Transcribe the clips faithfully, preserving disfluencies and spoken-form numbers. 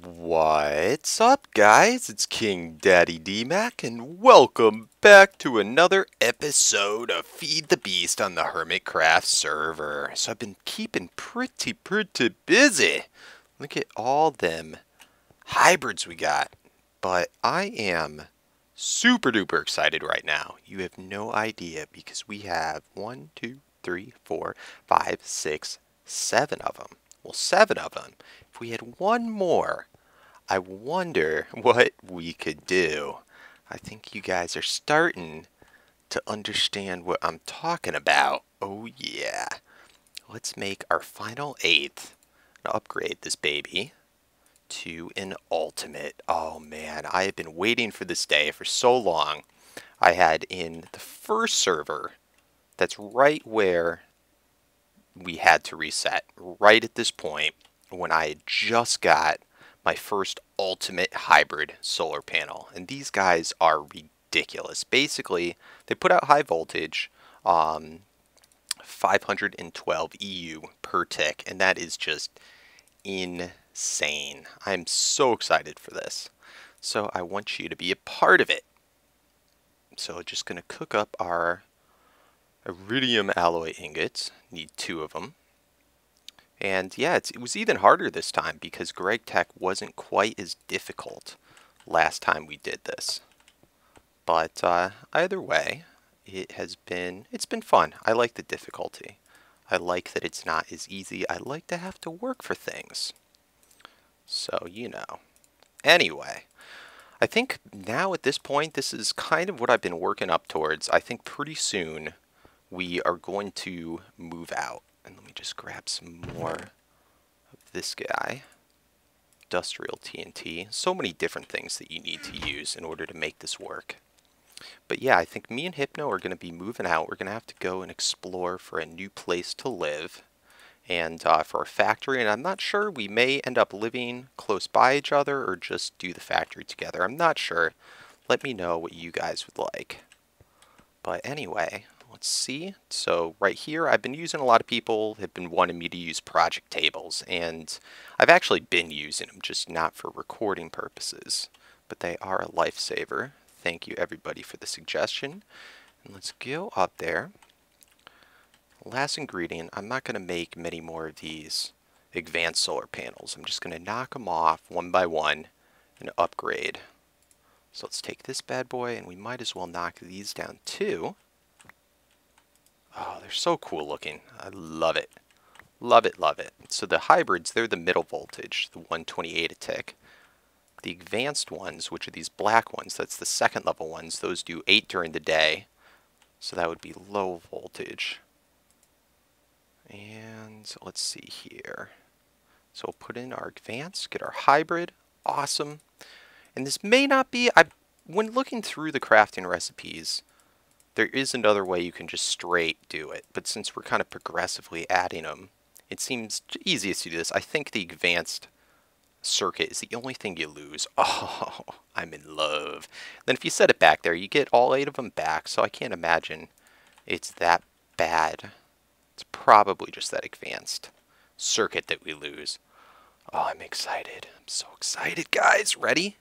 What's up, guys? It's King Daddy D Mac, and welcome back to another episode of Feed the Beast on the Hermitcraft server. So I've been keeping pretty, pretty busy. Look at all them hybrids we got. But I am super duper excited right now. You have no idea, because we have one, two, three, four, five, six, seven of them. Well, seven of them. If we had one more, I wonder what we could do. I think you guys are starting to understand what I'm talking about. Oh, yeah. Let's make our final eighth. I'll upgrade this baby to an ultimate. Oh, man. I have been waiting for this day for so long. I had in the first server, that's right where we had to reset, right at this point when I had just got my first ultimate hybrid solar panel. And these guys are ridiculous. Basically, they put out high voltage, um, five hundred twelve E U per tick, and that is just insane. I'm so excited for this. So I want you to be a part of it. So just gonna cook up our iridium alloy ingots. Need two of them. And yeah, it's, it was even harder this time because GregTech wasn't quite as difficult last time we did this. But uh, either way, it has been it's been fun. I like the difficulty. I like that it's not as easy. I like to have to work for things. So you know. Anyway, I think now at this point, this is kind of what I've been working up towards. I think pretty soon we are going to move out. And let me just grab some more of this guy. Industrial T N T. So many different things that you need to use in order to make this work. But yeah, I think me and Hypno are going to be moving out. We're going to have to go and explore for a new place to live. And uh, for our factory. And I'm not sure. We may end up living close by each other. Or just do the factory together. I'm not sure. Let me know what you guys would like. But anyway, let's see. So right here, I've been using a lot of people have been wanting me to use project tables, and I've actually been using them, just not for recording purposes, but they are a lifesaver. Thank you everybody for the suggestion. And let's go up there. Last ingredient, I'm not going to make many more of these advanced solar panels. I'm just going to knock them off one by one and upgrade. So let's take this bad boy, and we might as well knock these down too. Oh, they're so cool looking. I love it. Love it, love it. So the hybrids, they're the middle voltage, the one twenty-eight a tick. The advanced ones, which are these black ones, that's the second level ones. Those do eight during the day. So that would be low voltage. And so let's see here. So we'll put in our advanced, get our hybrid. Awesome. And this may not be, I when looking through the crafting recipes, there is another way you can just straight do it, but since we're kind of progressively adding them, it seems easiest to do this. I think the advanced circuit is the only thing you lose. Oh, I'm in love. Then if you set it back there, you get all eight of them back, so I can't imagine it's that bad. It's probably just that advanced circuit that we lose. Oh, I'm excited. I'm so excited, guys. Ready?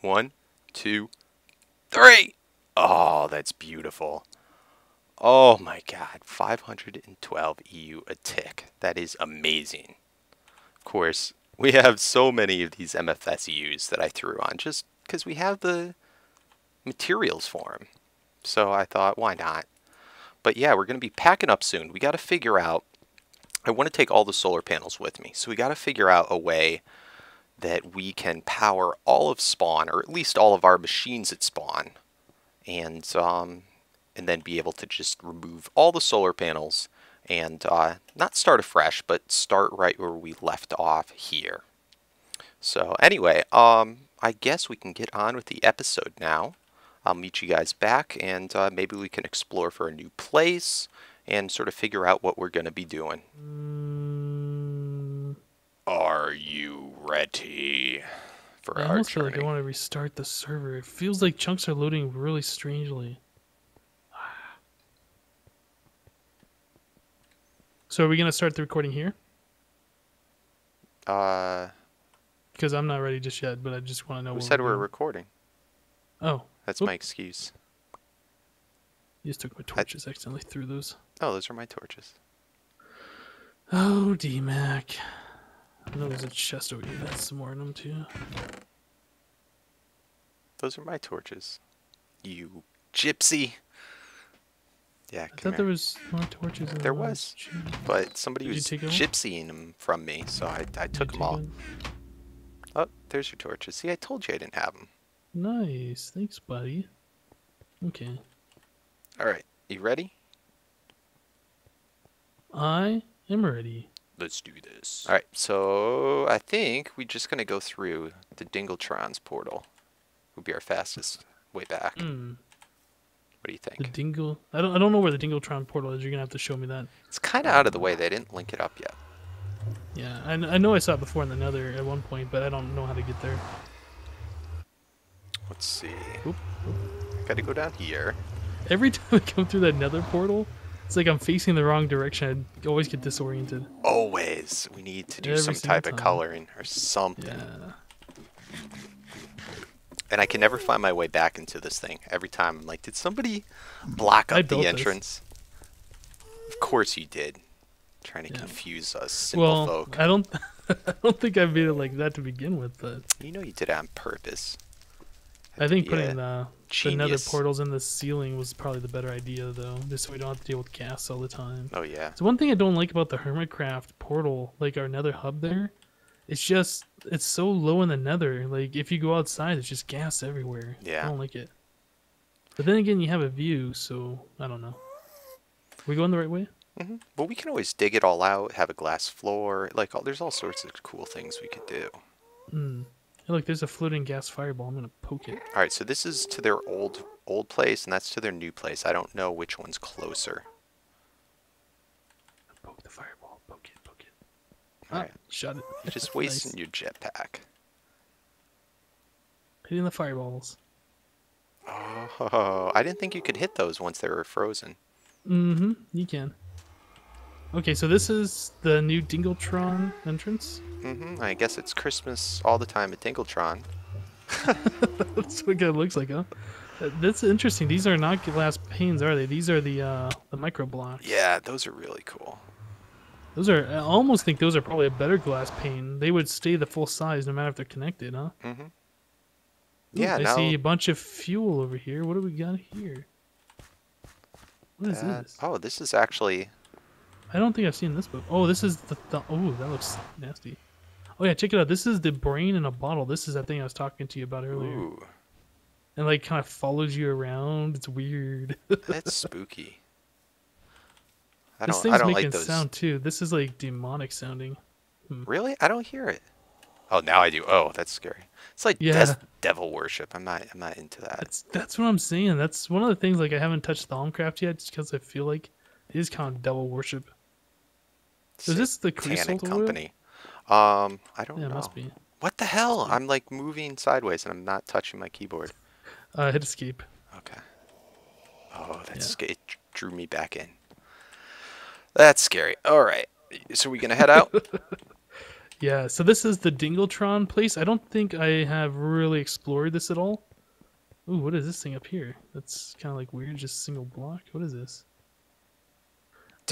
One, two, three! Oh, that's beautiful. Oh my god, five hundred twelve E U a tick. That is amazing. Of course, we have so many of these M F S Us that I threw on just because we have the materials for them. So I thought, why not? But yeah, we're going to be packing up soon. We got to figure out, I want to take all the solar panels with me. So we got to figure out a way that we can power all of spawn, or at least all of our machines at spawn. And um, and then be able to just remove all the solar panels and uh, not start afresh, but start right where we left off here. So anyway, um, I guess we can get on with the episode now. I'll meet you guys back, and uh, maybe we can explore for a new place and sort of figure out what we're going to be doing. Are you ready? For I almost feel like I want to restart the server. It feels like chunks are loading really strangely. So are we going to start the recording here? Uh, Because I'm not ready just yet, but I just want to know. Who said we're recording? Oh. That's my excuse. You just took my torches. I accidentally threw those. Oh, those are my torches. Oh, D Mac. I know there's a chest over here. That's some more in them, too. Those are my torches. You gypsy. Yeah, I thought here. there was more torches. In there was, but somebody Did was gypsying them from me, so I, I took them all. Them? Oh, there's your torches. See, I told you I didn't have them. Nice. Thanks, buddy. Okay. All right. You ready? I am ready. Let's do this. All right. So I think we're just going to go through the Dingletron's portal. Would be our fastest way back. Mm. What do you think? The Dingle... I don't, I don't know where the Dingletron portal is. You're going to have to show me that. It's kind of out of the way. They didn't link it up yet. Yeah, I, I know I saw it before in the Nether at one point, but I don't know how to get there. Let's see. Oop, oop. Gotta go down here. Every time I come through that Nether portal, it's like I'm facing the wrong direction. I always get disoriented. Always. We need to do Every some type time. of coloring or something. Yeah. And I can never find my way back into this thing. Every time I'm like, did somebody block up the entrance? This. Of course you did. Trying to yeah. confuse us simple well, folk. I don't I don't think I made it like that to begin with, but you know you did it on purpose. That'd I think putting uh, the nether portals in the ceiling was probably the better idea though. Just so we don't have to deal with gas all the time. Oh yeah. So one thing I don't like about the Hermitcraft portal, like our nether hub there, it's just it's so low in the nether. Like if you go outside it's just gas everywhere. Yeah. I don't like it. But then again you have a view, so I don't know. Are we going the right way? Mm-hmm. But we can always dig it all out, have a glass floor. Like, all, there's all sorts of cool things we could do. Mm. Hey, look, there's a floating gas fireball. I'm going to poke it. All right, so this is to their old old place, and that's to their new place. I don't know which one's closer. Poke the fireball. Poke it, poke it. All ah, right. Shut it. You're just wasting nice. your jetpack. Hitting the fireballs. Oh, I didn't think you could hit those once they were frozen. Mm-hmm, you can. Okay, so this is the new Dingletron entrance? Mm-hmm. I guess it's Christmas all the time at Dingletron. That's what it looks like, huh? That's interesting. These are not glass panes, are they? These are the uh, the micro blocks. Yeah, those are really cool. Those are. I almost think those are probably a better glass pane. They would stay the full size no matter if they're connected, huh? Mm-hmm. Yeah. Ooh, I now... see a bunch of fuel over here. What do we got here? What is uh, this? Oh, this is actually. I don't think I've seen this book. Oh, this is the... Th oh, that looks nasty. Oh, yeah, check it out. This is the brain in a bottle. This is that thing I was talking to you about earlier. Ooh. And, like, kind of follows you around. It's weird. That's spooky. I don't, this thing's I don't making like those. sound, too. This is, like, demonic sounding. Hmm. Really? I don't hear it. Oh, now I do. Oh, that's scary. It's like yeah. devil worship. I'm not I'm not into that. That's, that's what I'm saying. That's one of the things, like, I haven't touched Thaumcraft yet just because I feel like it is kind of devil worship. Is this the Crystal Company? Um, I don't yeah, know. It must be. What the hell? I'm like moving sideways and I'm not touching my keyboard. Uh, hit escape. Okay. Oh, that's yeah. it drew me back in. That's scary. All right. So we're gonna head out. Yeah. So this is the Dingletron place. I don't think I have really explored this at all. Ooh, what is this thing up here? That's kind of like weird. Just single block. What is this?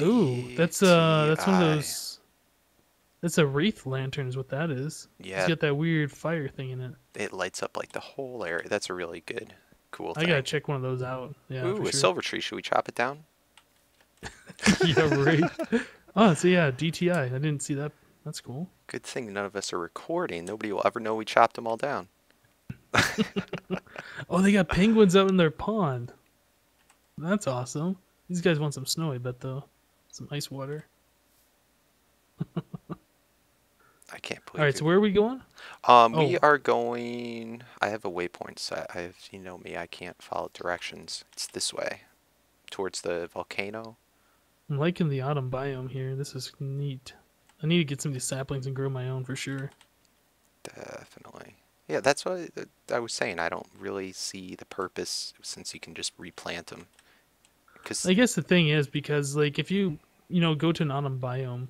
Ooh, that's uh, that's one of those. That's a wreath lantern, is what that is. Yeah, it's got that weird fire thing in it. It lights up like the whole area. That's a really good, cool thing. I gotta check one of those out. Yeah. Ooh, a silver tree. Should we chop it down? Yeah, right. Oh, so yeah, D T I. I didn't see that. That's cool. Good thing none of us are recording. Nobody will ever know we chopped them all down. Oh, they got penguins out in their pond. That's awesome. These guys want some snow, I bet, though. Some ice water. I can't believe it. All right, so where are we going? Um, oh. We are going... I have a waypoint set. I have, you know me, I can't follow directions. It's this way, towards the volcano. I'm liking the autumn biome here. This is neat. I need to get some of these saplings and grow my own for sure. Definitely. Yeah, that's what I was saying. I don't really see the purpose since you can just replant them. I guess the thing is because like if you you know go to an autumn biome,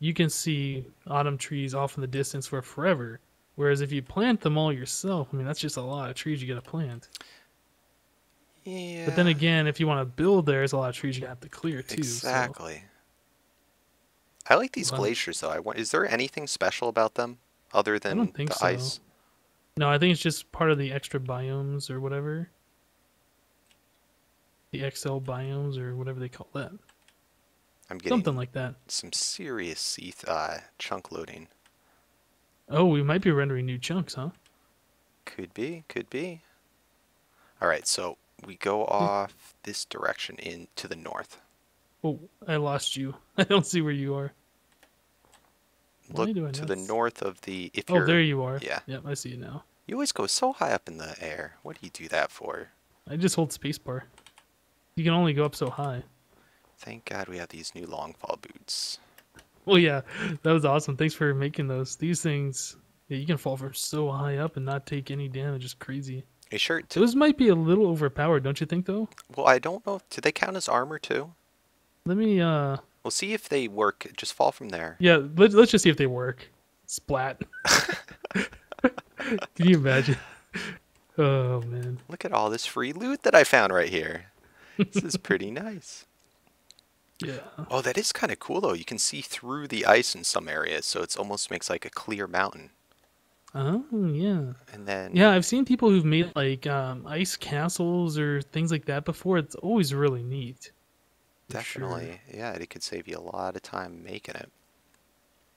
you can see autumn trees off in the distance for forever. Whereas if you plant them all yourself, I mean, that's just a lot of trees you got to plant. Yeah. But then again, if you want to build there, there's a lot of trees you have to clear too. Exactly. So. I like these well, glaciers though. I want, is there anything special about them other than I don't think the so. ice? No, I think it's just part of the extra biomes or whatever. The X L biomes or whatever they call that. I'm getting something like that. Some serious sea uh, chunk loading. Oh, we might be rendering new chunks, huh? Could be, could be. All right, so we go off this direction in to the north. Oh, I lost you. I don't see where you are. Look do I to the north of the. If oh, you're, there you are. Yeah. Yep, I see you now. You always go so high up in the air. What do you do that for? I just hold spacebar. You can only go up so high. Thank God we have these new long fall boots. Well, yeah, that was awesome. Thanks for making those. These things, yeah, you can fall from so high up and not take any damage. It's crazy. A shirt. Too. Those might be a little overpowered, don't you think, though? Well, I don't know. Do they count as armor too? Let me. uh... We'll see if they work. Just fall from there. Yeah, let, let's just see if they work. Splat. Can you imagine? Oh man! Look at all this free loot that I found right here. This is pretty nice. Yeah. Oh, that is kind of cool though. You can see through the ice in some areas, so it almost makes like a clear mountain. Oh yeah. And then yeah, I've seen people who've made like um, ice castles or things like that before. It's always really neat. Definitely, sure. Yeah. It could save you a lot of time making it.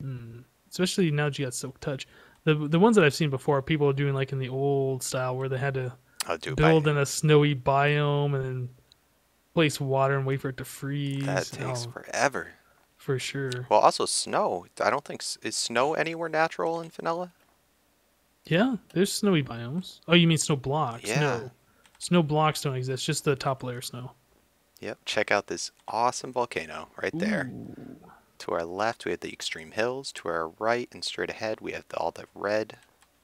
Mm. Especially now that you got silk touch. The the ones that I've seen before, people are doing like in the old style where they had to oh, do build in a snowy biome and then place water and wait for it to freeze. That takes oh, forever. For sure. Well, also snow. I don't think... Is snow anywhere natural in vanilla? Yeah, there's snowy biomes. Oh, you mean snow blocks? Yeah. No. Snow blocks don't exist, just the top layer of snow. Yep, check out this awesome volcano right there. Ooh. To our left, we have the extreme hills. To our right and straight ahead, we have the, all the red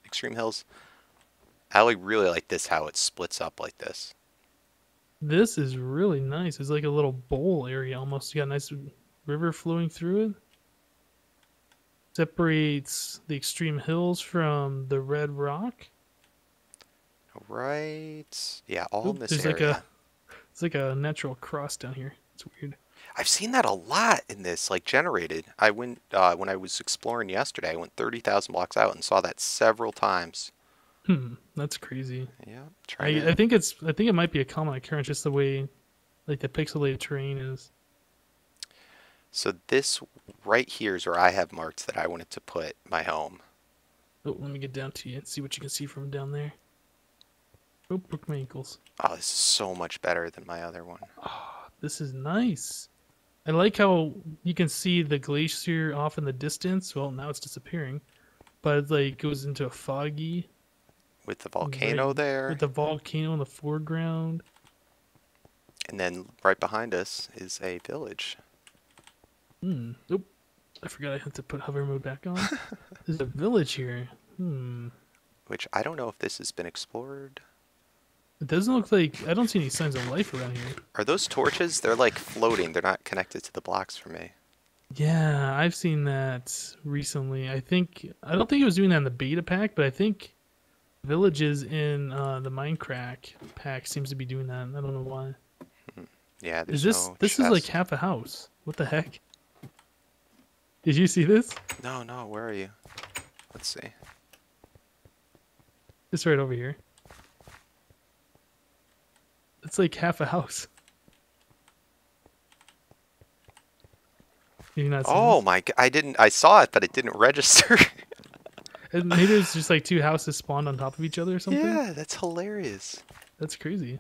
extreme hills. I really like this, how it splits up like this. This is really nice. It's like a little bowl area almost. You got a nice river flowing through it. Separates the extreme hills from the red rock. Right. Yeah, all Ooh, in this there's area. Like a, it's like a natural cross down here. It's weird. I've seen that a lot in this, like generated. I went uh, when I was exploring yesterday. I went thirty thousand blocks out and saw that several times. Hmm, that's crazy. Yeah, try I, I think it's. I think it might be a common occurrence, just the way, like the pixelated terrain is. So this right here is where I have marked that I wanted to put my home. Oh, let me get down to you and see what you can see from down there. Oh, broke my ankles. Oh, this is so much better than my other one. Oh, this is nice. I like how you can see the glacier off in the distance. Well, now it's disappearing, but it like goes into a foggy. With the volcano right, there. With the volcano in the foreground. And then right behind us is a village. Hmm. Oop. I forgot I had to put hover mode back on. There's a village here. Hmm. Which I don't know if this has been explored. It doesn't look like... I don't see any signs of life around here. Are those torches? They're like floating. They're not connected to the blocks for me. Yeah, I've seen that recently. I think... I don't think it was doing that in the beta pack, but I think... Villages in uh, the Minecraft pack seems to be doing that. I don't know why. Yeah, there's is this no this chest. Is like half a house. What the heck? Did you see this? No, no. Where are you? Let's see. It's right over here. It's like half a house. Did you not see oh this? My! I didn't. I saw it, but it didn't register. And maybe it's just like two houses spawned on top of each other or something? Yeah, that's hilarious. That's crazy.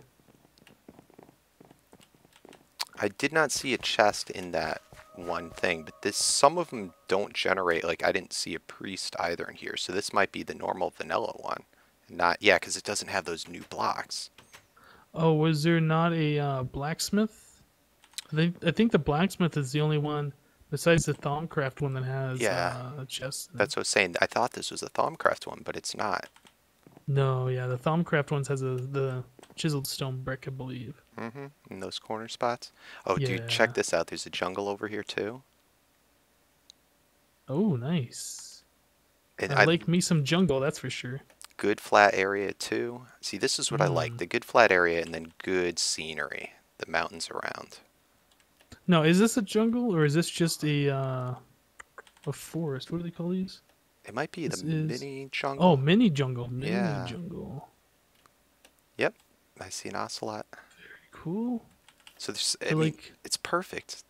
I did not see a chest in that one thing, but this some of them don't generate. Like, I didn't see a priest either in here, so this might be the normal vanilla one. Not Yeah, because it doesn't have those new blocks. Oh, was there not a uh, blacksmith? I think, I think the blacksmith is the only one... Besides the Thaumcraft one that has yeah. uh, a chest. That's what I was saying. I thought this was a Thaumcraft one, but it's not. No, yeah. The Thaumcraft ones has a, the chiseled stone brick, I believe. Mm-hmm. In those corner spots. Oh, yeah. Dude, check this out. There's a jungle over here, too. Oh, nice. And I, I like me some jungle, that's for sure. Good flat area too. See, this is what mm. I like, the good flat area and then good scenery, the mountains around. No, is this a jungle or is this just a uh, a forest? What do they call these? It might be this the is... mini jungle. Oh, mini jungle, mini yeah. jungle. Yep, I see an ocelot. Very cool. So there's, I, I mean, like, it's perfect.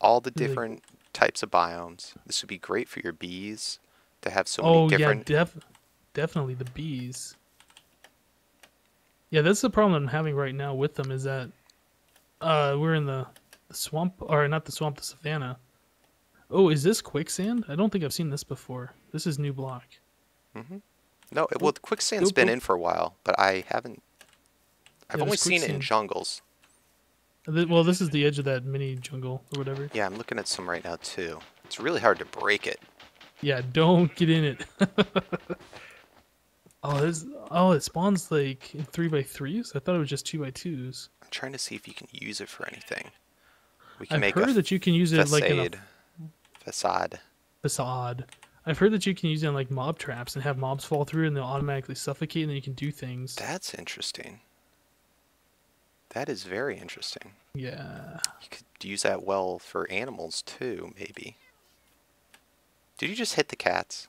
All the different like... types of biomes. This would be great for your bees to have so oh, many different. Oh yeah, def definitely the bees. Yeah, that's the problem I'm having right now with them is that uh, we're in the swamp, or not the swamp, the savanna. Oh, is this quicksand? I don't think I've seen this before. This is new block. Mm-hmm. No, it, well, the quicksand's go, go. been in for a while, but I haven't. I've yeah, only seen it in jungles. Well, this is the edge of that mini jungle or whatever. Yeah, I'm looking at some right now too. It's really hard to break it. Yeah, don't get in it. oh, this. Oh, it spawns like in three by threes. I thought it was just two by twos. I'm trying to see if you can use it for anything. We can I've make heard that you can use it facade. like in a facade. Facade. I've heard that you can use it on like mob traps and have mobs fall through and they'll automatically suffocate and then you can do things. That's interesting. That is very interesting. Yeah. You could use that well for animals too, maybe. Did you just hit the cats?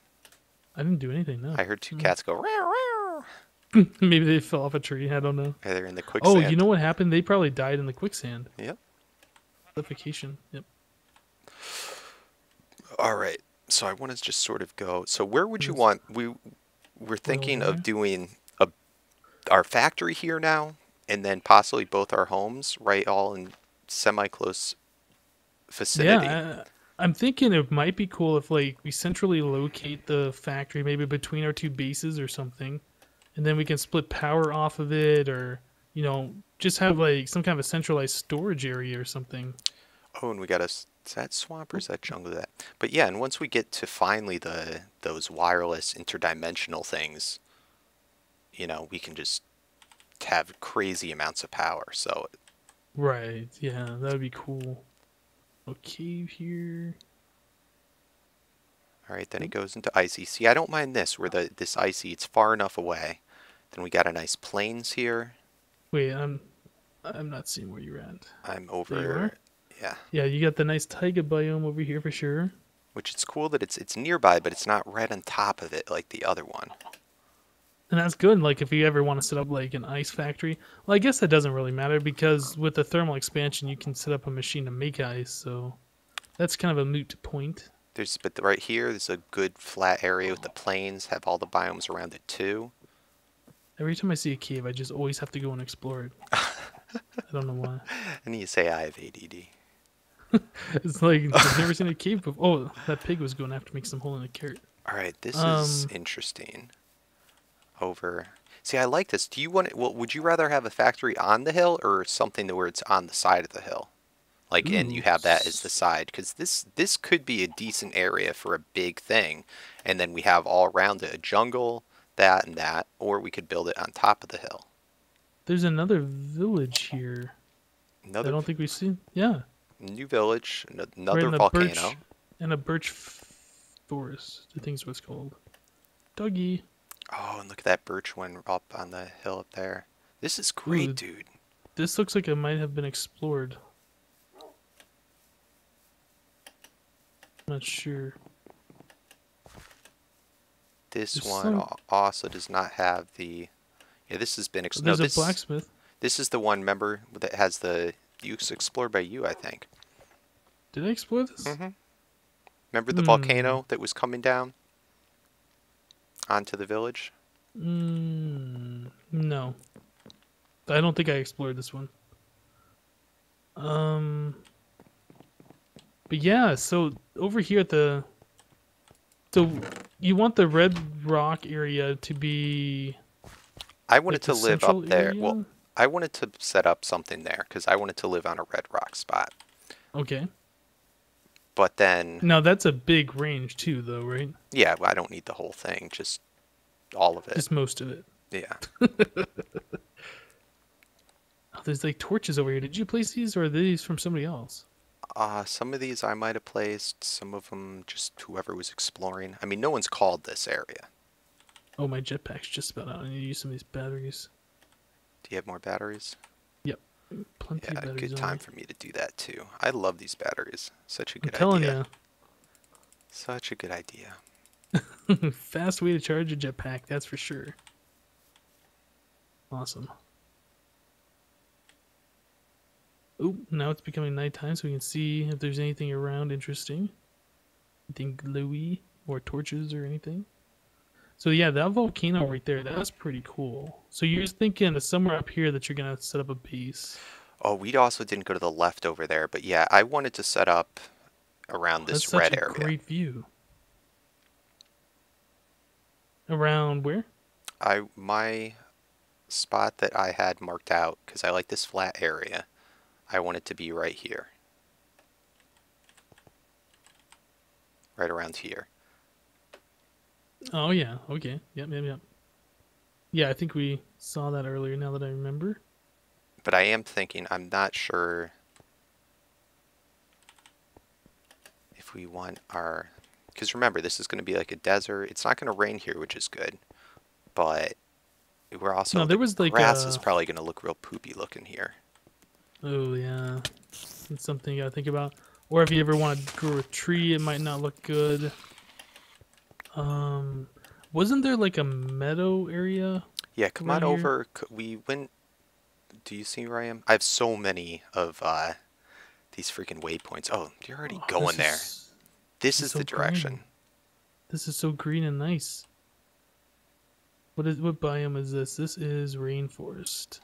I didn't do anything, no. I heard two mm. cats go, "Row, row." Maybe they fell off a tree, I don't know. Yeah, they're in the quicksand. Oh, you know what happened? They probably died in the quicksand. Yep. Suffocation, yep. All right, so I want to just sort of go. So where would you want? We we're thinking of doing a our factory here now, and then possibly both our homes, right? All in semi-close vicinity. Yeah, I, I'm thinking it might be cool if like we centrally locate the factory, maybe between our two bases or something, and then we can split power off of it, or you know, just have like some kind of a centralized storage area or something. Oh, and we got a, is that swamp or is that jungle? That, but yeah, and once we get to finally the those wireless interdimensional things, you know, we can just have crazy amounts of power. So, right, yeah, that would be cool. A cave here. All right, then it goes into icy. See, I don't mind this. Where the this icy, it's far enough away. Then we got a nice plains here. Wait, I'm I'm not seeing where you're at. I'm over. There you are? Yeah. Yeah, you got the nice taiga biome over here for sure. Which it's cool that it's it's nearby, but it's not right on top of it like the other one. And that's good. Like if you ever want to set up like an ice factory, well, I guess that doesn't really matter because with the thermal expansion, you can set up a machine to make ice. So that's kind of a moot point. There's but right here, there's a good flat area with the plains. Have all the biomes around it too. Every time I see a cave, I just always have to go and explore it. I don't know why. And you say I have A D D. It's like I've never seen a cave before. Oh, that pig was going to have to make some hole in a carrot. All right, this um, is interesting. Over. See, I like this. Do you want? It, well, would you rather have a factory on the hill or something where it's on the side of the hill, like, ooh, and you have that as the side? Because this this could be a decent area for a big thing, and then we have all around it a jungle, that and that, or we could build it on top of the hill. There's another village here. Another. I don't think we've seen. Yeah. New village, another right, volcano, birch, and a birch forest. I think is what's called. Dougie. Oh, and look at that birch one up on the hill up there. This is great, ooh, dude. This looks like it might have been explored. I'm not sure. This There's one some... also does not have the. Yeah, this has been explored. There's no, this, a blacksmith. This is the one, remember, that has the. You explored by you, I think. Did I explore this? Mm-hmm. Remember the mm. volcano that was coming down onto the village? Mm, no. I don't think I explored this one. Um. But yeah, so over here at the... So you want the red rock area to be... I wanted like to live up there. Area? Well, I wanted to set up something there because I wanted to live on a red rock spot. Okay. But then... Now, that's a big range too, though, right? Yeah, I don't need the whole thing. Just all of it. Just most of it. Yeah. Oh, there's like torches over here. Did you place these or are these from somebody else? Uh, some of these I might have placed, some of them just whoever was exploring. I mean, no one's called this area. Oh, my jetpack's just about out. I need to use some of these batteries. Do you have more batteries? Yep. Plenty yeah, of batteries. Yeah, good time for me to do that, too. I love these batteries. Such a good I'm telling idea. You. Such a good idea. Fast way to charge a jetpack, that's for sure. Awesome. Oh, now it's becoming nighttime, so we can see if there's anything around interesting. Anything glowy or torches or anything. So yeah, that volcano right there, that was pretty cool. So you're thinking somewhere up here that you're going to set up a base. Oh, we also didn't go to the left over there, but yeah, I wanted to set up around oh, this red area. That's such a great view. Around where? I my spot that I had marked out, because I like this flat area. I want it to be right here. Right around here. Oh, yeah. Okay. Yep, yep, yep. Yeah, I think we saw that earlier now that I remember. But I am thinking, I'm not sure if we want our... Because remember, this is going to be like a desert. It's not going to rain here, which is good. But we're also... No, there was like grass a... is probably going to look real poopy looking here. Oh, yeah. That's something you gotta think about. Or if you ever want to grow a tree, it might not look good. Um, wasn't there like a meadow area? Yeah, come on over. We went... Do you see where I am? I have so many of uh, these freaking waypoints. Oh, you're already going there. This is the direction. This is so green and nice. What is what biome is this? This is rainforest.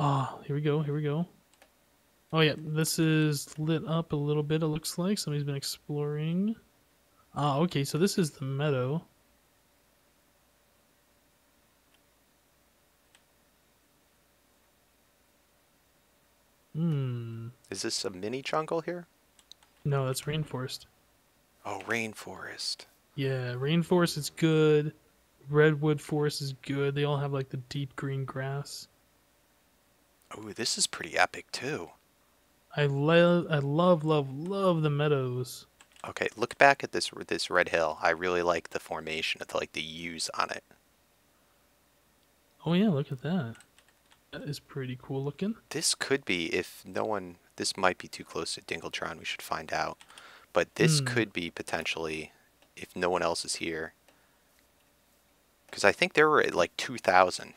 Ah, oh, here we go, here we go. Oh yeah, this is lit up a little bit, it looks like. Somebody's been exploring. Ah, okay, so this is the meadow. Hmm. Is this a mini jungle here? No, that's rainforest. Oh, rainforest. Yeah, rainforest is good. Redwood forest is good. They all have like the deep green grass. Oh, this is pretty epic too. I love, I love, love, love the meadows. Okay, look back at this this red hill. I really like the formation of the, like the U's on it. Oh yeah, look at that. That is pretty cool looking. This could be if no one. This might be too close to Dingletron. We should find out. But this mm. could be potentially if no one else is here. Because I think there were at like two thousand.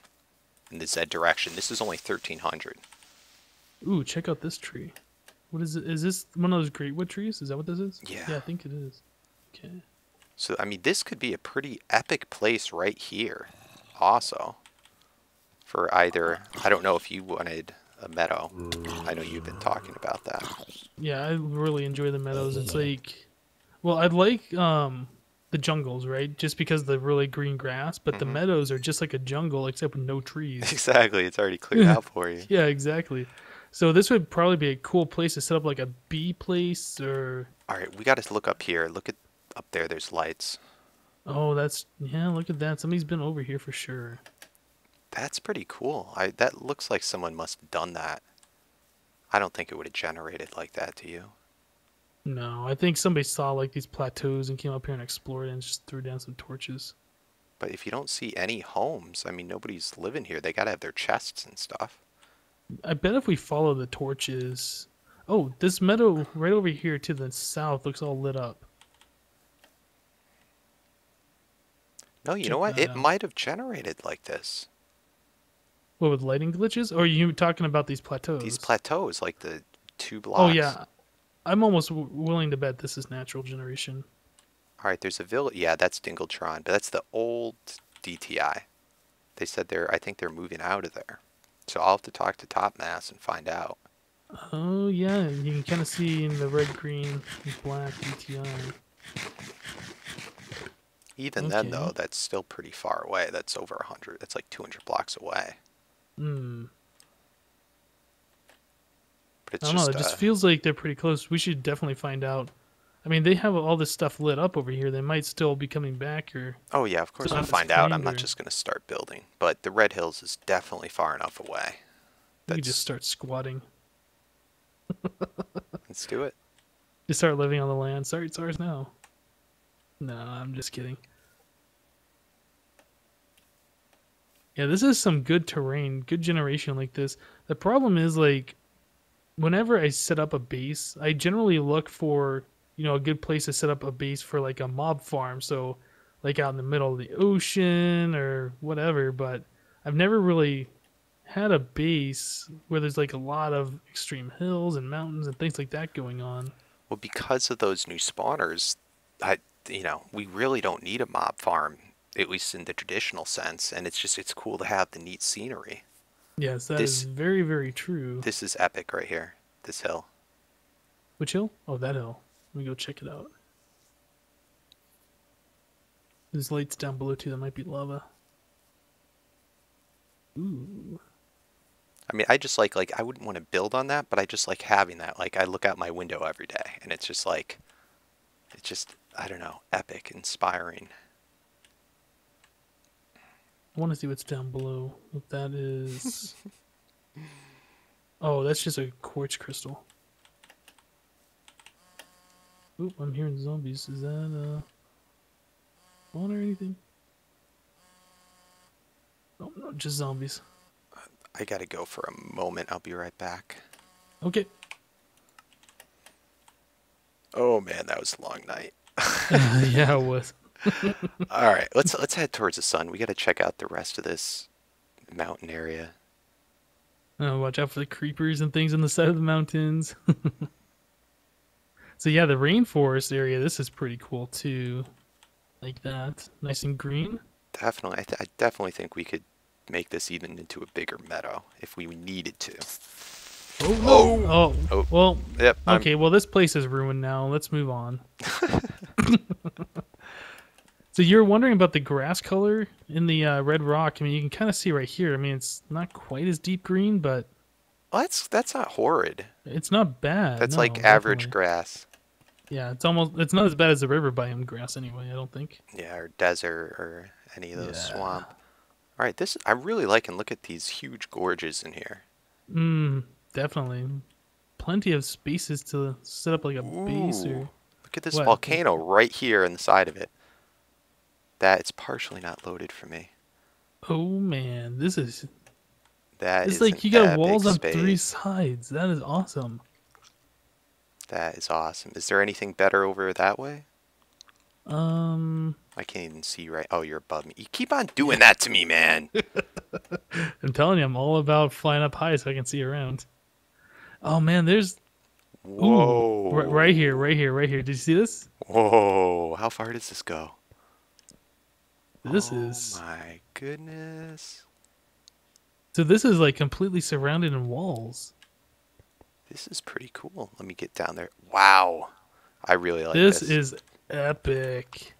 In the Z direction. This is only thirteen hundred. Ooh, check out this tree. What is it? Is this one of those greatwood trees? Is that what this is? Yeah. Yeah, I think it is. Okay. So, I mean, this could be a pretty epic place right here also for either, I don't know if you wanted a meadow. I know you've been talking about that. Yeah, I really enjoy the meadows. It's like, well, I'd like, um, the jungles, right? Just because the really green grass, but mm-hmm. the meadows are just like a jungle except with no trees. Exactly. It's already cleared out for you. Yeah, exactly. So this would probably be a cool place to set up like a bee place or... All right, we got to look up here. Look at up there. There's lights. Oh, that's... Yeah, look at that. Somebody's been over here for sure. That's pretty cool. I That looks like someone must have done that. I don't think it would have generated like that, do you? No, I think somebody saw like these plateaus and came up here and explored and just threw down some torches. But if you don't see any homes, I mean, nobody's living here. They got to have their chests and stuff. I bet if we follow the torches... Oh, this meadow right over here to the south looks all lit up. No, you Check know what? It out. Might have generated like this. What, with lighting glitches? Or are you talking about these plateaus? These plateaus, like the two blocks. Oh, yeah. I'm almost w willing to bet this is natural generation. All right, there's a village. Yeah, that's Dingletron, but that's the old D T I. They said they're, I think they're moving out of there. So I'll have to talk to Topmass and find out. Oh, yeah. You can kind of see in the red, green, black D T I. Even okay. then, though, that's still pretty far away. That's over one hundred. That's like two hundred blocks away. Hmm. It's I don't just, know, it uh, just feels like they're pretty close. We should definitely find out I mean, they have all this stuff lit up over here. They might still be coming back or... Oh, yeah, of course. I'll find out. I'm not just going to start building. But the Red Hills is definitely far enough away. That's... You just start squatting. Let's do it. Just start living on the land. Sorry, it's ours now. No, I'm just kidding. Yeah, this is some good terrain. Good generation like this. The problem is, like, whenever I set up a base, I generally look for... you know, a good place to set up a base for like a mob farm, so like out in the middle of the ocean or whatever, but I've never really had a base where there's like a lot of extreme hills and mountains and things like that going on. Well, because of those new spawners, I you know, we really don't need a mob farm, at least in the traditional sense, and it's just it's cool to have the neat scenery. Yes, that this, is very, very true. This is epic right here. This hill. Which hill? Oh, that hill. Let me go check it out. There's lights down below too. That might be lava. Ooh. I mean, I just like like I wouldn't want to build on that, but I just like having that. Like I look out my window every day, and it's just like, it's just I don't know, epic, inspiring. I want to see what's down below. What that is. Oh, that's just a quartz crystal. Oop, I'm hearing zombies. Is that uh, on or anything? No, no, just zombies. I gotta go for a moment. I'll be right back. Okay. Oh man, that was a long night. uh, yeah, it was. All right, let's let's head towards the sun. We gotta check out the rest of this mountain area. Oh, watch out for the creepers and things on the side of the mountains. So yeah, the rainforest area, this is pretty cool too. Like that. Nice and green. Definitely. I, th I definitely think we could make this even into a bigger meadow if we needed to. Oh, no. oh. oh. oh. well, yep, okay, I'm... well this place is ruined now. Let's move on. So you're wondering about the grass color in the uh, red rock. I mean, you can kind of see right here. I mean, it's not quite as deep green, but... Well, that's, that's not horrid. It's not bad. That's no, like definitely. Average grass. Yeah, it's almost it's not as bad as the river biome grass anyway, I don't think. Yeah, or desert or any of those yeah. swamp. All right, this I really like, and look at these huge gorges in here. Mm, definitely. Plenty of spaces to set up like a Ooh, base or Look at this what? volcano right here on the side of it. That it's partially not loaded for me. Oh man, this is that It's is like you got walls on three sides. That is awesome. That is awesome. Is there anything better over that way? Um, I can't even see right. Oh, you're above me. You keep on doing that to me, man. I'm telling you, I'm all about flying up high so I can see around. Oh man, there's. Whoa! Ooh, right here, right here, right here. Did you see this? Whoa! How far does this go? This oh, is. Oh my goodness. So this is like completely surrounded in walls. This is pretty cool. Let me get down there. Wow. I really like this. This is epic.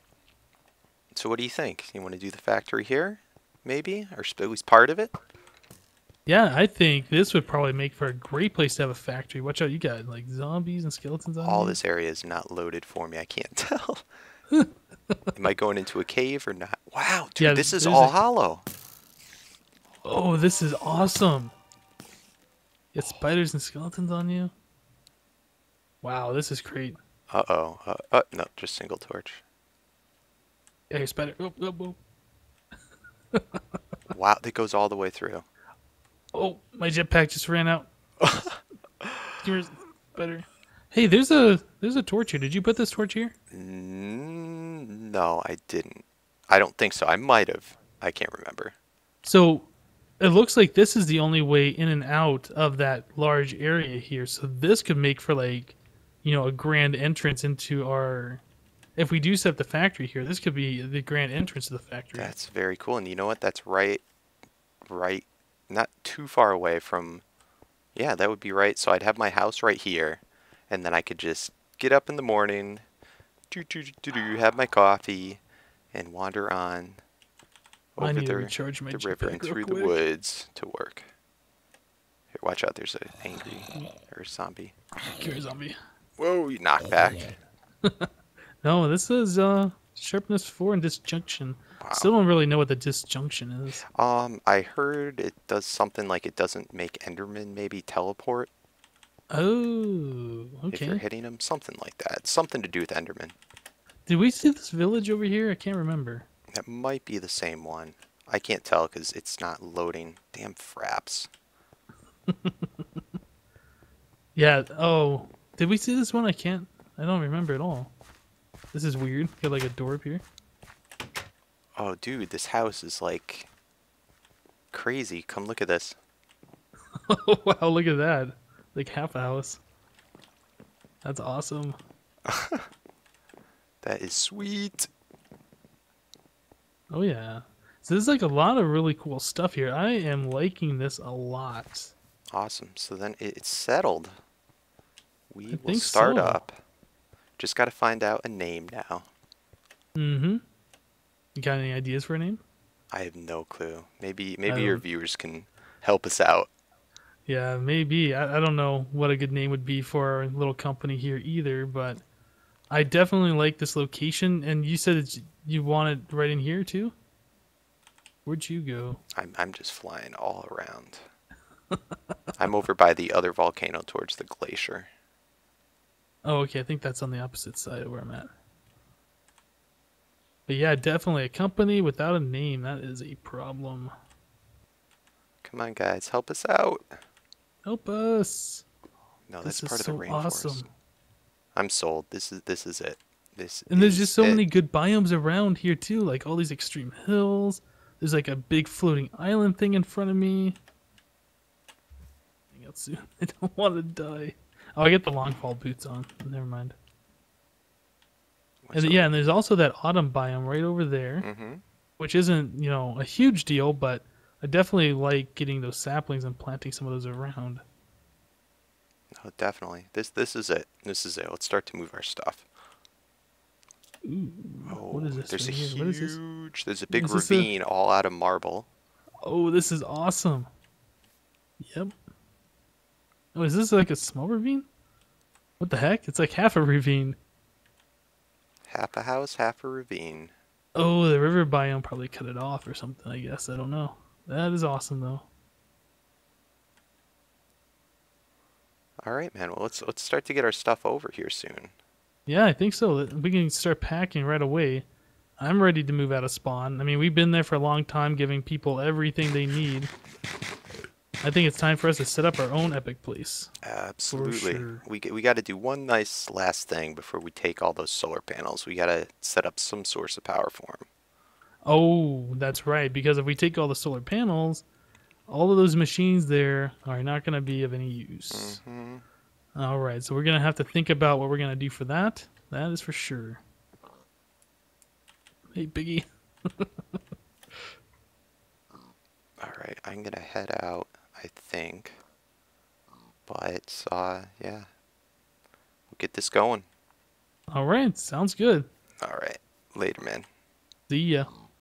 So what do you think? You want to do the factory here, maybe? Or at least part of it? Yeah, I think this would probably make for a great place to have a factory. Watch out. You got like zombies and skeletons on All you. This area is not loaded for me. I can't tell. Am I going into a cave or not? Wow, dude, yeah, this is all a... hollow. Oh, this is awesome. You got spiders and skeletons on you? Wow, this is great. Uh-oh. Uh, uh, no, just single torch. Yeah, your spider. Oh, oh, oh. Wow, that goes all the way through. Oh, my jetpack just ran out. Here's spider. Hey, there's a there's a torch here. Did you put this torch here? Mm, no, I didn't. I don't think so. I might have. I can't remember. So... it looks like this is the only way in and out of that large area here. So this could make for like, you know, a grand entrance into our, if we do set the factory here, this could be the grand entrance to the factory. That's very cool. And you know what? That's right, right, not too far away from, yeah, that would be right. So I'd have my house right here, and then I could just get up in the morning, do, do, do, do, do have my coffee and wander on. Over the, the river and through the woods to work. Here, watch out. There's an angry or a zombie. Zombie. Whoa, you knock back. No, this is uh sharpness four and disjunction. Wow. Still don't really know what the disjunction is. Um, I heard it does something like it doesn't make Enderman maybe teleport. Oh, okay. If you're hitting him, something like that. It's something to do with Enderman. Did we see this village over here? I can't remember. That might be the same one. I can't tell because it's not loading. Damn fraps. Yeah. Oh, did we see this one? I can't. I don't remember at all. This is weird. Got like a door up here. Oh, dude, this house is like crazy. Come look at this. Oh wow! Look at that. Like half a house. That's awesome. That is sweet. Oh yeah. So there's like a lot of really cool stuff here. I am liking this a lot. Awesome. So then it's settled. We I will start so. up. Just got to find out a name now. Mm-hmm. You got any ideas for a name? I have no clue. Maybe maybe your viewers can help us out. Yeah, maybe. I, I don't know what a good name would be for our little company here either, but I definitely like this location, and you said it's, you want it right in here too? Where'd you go? I'm, I'm just flying all around. I'm over by the other volcano towards the glacier. Oh, okay. I think that's on the opposite side of where I'm at. But yeah, definitely a company without a name. That is a problem. Come on, guys. Help us out. Help us. No, that's part of the rainforest. Awesome. I'm sold. This is this is it. This and there's just so many good biomes around here too, like all these extreme hills. There's like a big floating island thing in front of me. Hang out soon. I don't want to die. Oh, I get the long fall boots on. Never mind. And, yeah, and there's also that autumn biome right over there, mm-hmm. which isn't, you know, a huge deal, but I definitely like getting those saplings and planting some of those around. Oh, definitely. This this is it. This is it. Let's start to move our stuff. Ooh, oh, what is this? There's right a here? huge. What is this? There's a big is ravine a... all out of marble. Oh, this is awesome. Yep. Oh, is this like a small ravine? What the heck? It's like half a ravine. Half a house, half a ravine. Oh, the river biome probably cut it off or something, I guess. I don't know. That is awesome, though. All right, man. Well, let's let's start to get our stuff over here soon. Yeah, I think so. We can start packing right away. I'm ready to move out of spawn. I mean, we've been there for a long time, giving people everything they need. I think it's time for us to set up our own epic place. Absolutely. Sure. We we got to do one nice last thing before we take all those solar panels. We got to set up some source of power for them. Oh, that's right. Because if we take all the solar panels, all of those machines there are not going to be of any use. Mm-hmm. All right, so we're going to have to think about what we're going to do for that. That is for sure. Hey, Biggie. All right, I'm going to head out, I think. But, uh, yeah, we'll get this going. All right, sounds good. All right, later, man. See ya.